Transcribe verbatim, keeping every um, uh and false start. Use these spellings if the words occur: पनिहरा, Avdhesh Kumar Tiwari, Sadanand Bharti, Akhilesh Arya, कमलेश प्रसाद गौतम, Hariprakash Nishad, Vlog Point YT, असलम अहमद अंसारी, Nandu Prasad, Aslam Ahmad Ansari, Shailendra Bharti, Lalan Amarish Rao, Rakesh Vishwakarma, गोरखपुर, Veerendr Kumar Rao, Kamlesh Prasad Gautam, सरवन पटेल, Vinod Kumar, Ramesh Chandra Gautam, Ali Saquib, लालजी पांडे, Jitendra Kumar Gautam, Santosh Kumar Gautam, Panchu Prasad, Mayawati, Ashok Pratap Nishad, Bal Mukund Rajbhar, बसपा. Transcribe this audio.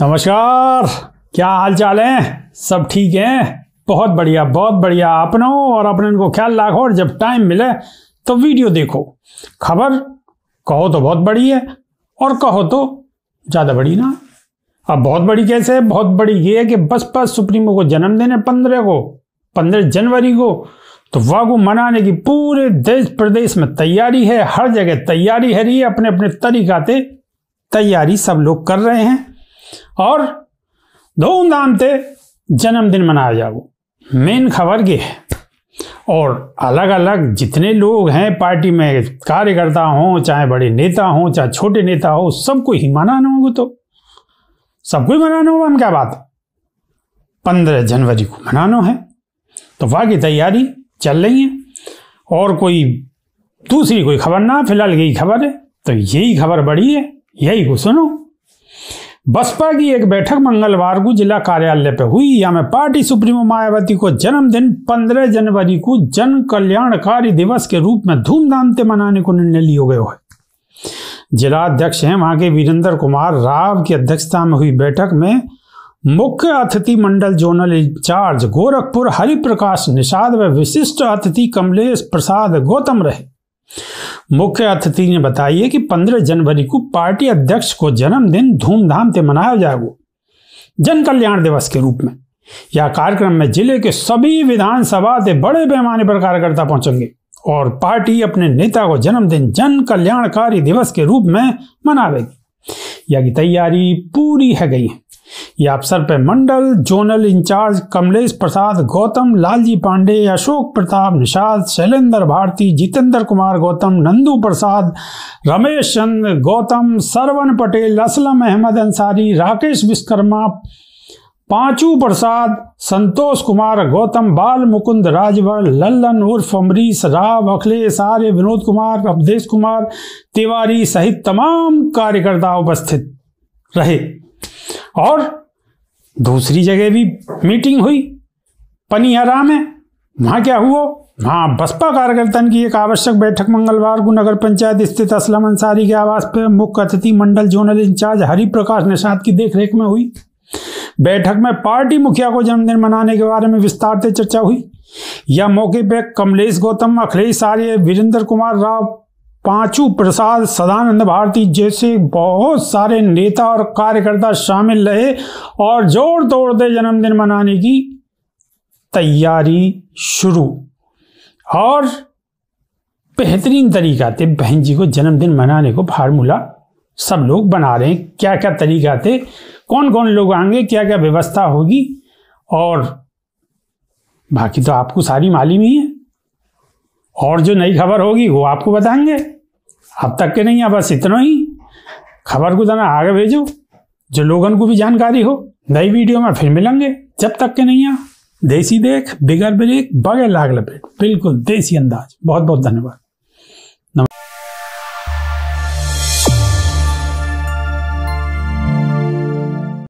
नमस्कार, क्या हाल चाल है? सब ठीक है? बहुत बढ़िया बहुत बढ़िया। अपनों और अपने को ख्याल रखो और जब टाइम मिले तो वीडियो देखो। खबर कहो तो बहुत बड़ी है और कहो तो ज़्यादा बड़ी ना। अब बहुत बड़ी कैसे है? बहुत बड़ी ये है कि बसपा सुप्रीमो को जन्मदिन है पंद्रह को पंद्रह जनवरी को, तो वह को मनाने की पूरे देश प्रदेश में तैयारी है, हर जगह तैयारी है रही है, अपने अपने तरीकाते तैयारी सब लोग कर रहे हैं और धूमधाम से जन्मदिन मनाया जाओ। मेन खबर ये है और अलग अलग जितने लोग हैं पार्टी में, कार्यकर्ता हों चाहे बड़े नेता हों चाहे छोटे नेता हो, सबको ही मनाना होगा, तो सबको ही मनाना होगा। हम क्या बात है, पंद्रह जनवरी को मनाना है तो वहाँ की तैयारी चल रही है। और कोई दूसरी कोई खबर ना, फिलहाल यही खबर है, तो यही खबर बड़ी है, यही को सुनो। बसपा की एक बैठक मंगलवार को जिला कार्यालय पर हुई, या में पार्टी सुप्रीमो मायावती को जन्मदिन पंद्रह जनवरी को जन कल्याणकारी दिवस के रूप में धूमधाम से मनाने को निर्णय लिया गया है। जिला अध्यक्ष हैं वहां के वीरेंद्र कुमार राव की अध्यक्षता में हुई बैठक में मुख्य अतिथि मंडल जोनल इंचार्ज गोरखपुर हरिप्रकाश निषाद व विशिष्ट अतिथि कमलेश प्रसाद गौतम रहे। मुख्य अतिथि ने बताया कि पंद्रह जनवरी को पार्टी अध्यक्ष को जन्मदिन धूमधाम से मनाया जाएगा जन कल्याण दिवस के रूप में। यह कार्यक्रम में जिले के सभी विधानसभा से बड़े पैमाने पर कार्यकर्ता पहुंचेंगे और पार्टी अपने नेता को जन्मदिन जन कल्याणकारी दिवस के रूप में मनावेगी। यह की तैयारी पूरी है गई है। यह अवसर पर मंडल जोनल इंचार्ज कमलेश प्रसाद गौतम, लालजी पांडे, अशोक प्रताप निषाद, शैलेंद्र भारती, जितेंद्र कुमार गौतम, नंदू प्रसाद, रमेश चंद्र गौतम, सरवन पटेल, असलम अहमद अंसारी, राकेश विश्वकर्मा, पांचू प्रसाद, संतोष कुमार गौतम, बाल मुकुंद राजभर, ललन उर्फ अमरीश राव, अखिलेश आर्य, विनोद कुमार, अवधेश कुमार तिवारी सहित तमाम कार्यकर्ता उपस्थित रहे। और दूसरी जगह भी मीटिंग हुई पनिहरा में। वहाँ क्या हुआ? वहाँ बसपा कार्यकर्ता की एक आवश्यक बैठक मंगलवार को नगर पंचायत स्थित असलम अंसारी के आवास पर मुख्य अतिथि मंडल जोनल इंचार्ज हरिप्रकाश निषाद की देखरेख में हुई। बैठक में पार्टी मुखिया को जन्मदिन मनाने के बारे में विस्तार से चर्चा हुई। यह मौके पर कमलेश गौतम, अखिलेश आर्य, वीरेंद्र कुमार राव, पांचू प्रसाद, सदानंद भारती जैसे बहुत सारे नेता और कार्यकर्ता शामिल रहे और जोर तोड़ दे जन्मदिन मनाने की तैयारी शुरू। और बेहतरीन तरीका थे बहन जी को जन्मदिन मनाने को फार्मूला सब लोग बना रहे हैं, क्या क्या तरीका थे, कौन कौन लोग आएंगे, क्या क्या व्यवस्था होगी, और बाकी तो आपको सारी मालूम ही है। और जो नई खबर होगी वो आपको बताएंगे। अब तक के नहीं है, बस इतना ही। खबर को जना आगे भेजो जो लोगों को भी जानकारी हो। नई वीडियो में फिर मिलेंगे, जब तक के नहीं है देसी देख बिगर ब्रेक बगैर लाग लपेट, बिल्कुल देसी अंदाज। बहुत बहुत धन्यवाद।